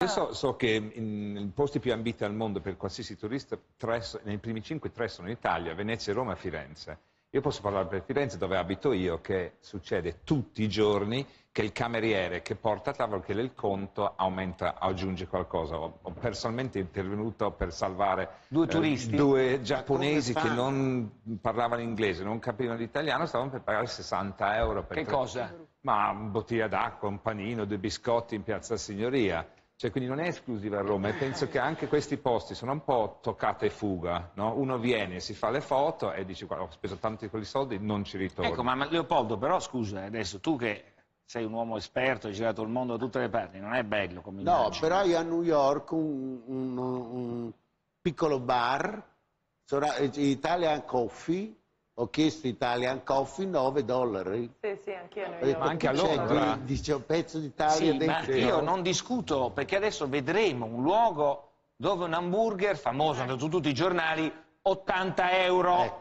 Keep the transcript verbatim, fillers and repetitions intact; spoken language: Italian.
Io so, so che i posti più ambiti al mondo per qualsiasi turista, tre, nei primi cinque, tre sono in Italia, Venezia, Roma e Firenze. Io posso parlare per Firenze, dove abito io, che succede tutti i giorni che il cameriere che porta a tavola, che il conto aumenta, aggiunge qualcosa. Ho, ho personalmente intervenuto per salvare due, turisti, eh, due giapponesi che non parlavano inglese, non capivano l'italiano, stavano per pagare sessanta euro. Per che tre... cosa? Ma una bottiglia d'acqua, un panino, due biscotti in Piazza Signoria. Cioè, quindi non è esclusiva a Roma, e penso che anche questi posti sono un po' toccate e fuga, no? Uno viene, si fa le foto e dice guarda, ho speso tanti di quei soldi, non ci ritorno. Ecco, ma Leopoldo, però scusa, adesso tu che sei un uomo esperto, hai girato il mondo da tutte le parti, non è bello come immagine? No, però io a New York un, un, un piccolo bar, Italian Coffee, ho chiesto Italian Coffee, nove dollari. Sì, sì, anche io. Detto, ma anche a Londra. Dice un pezzo d'Italia. Sì, ma io non discuto, perché adesso vedremo un luogo dove un hamburger, famoso da tutti i giornali, ottanta euro. Ecco.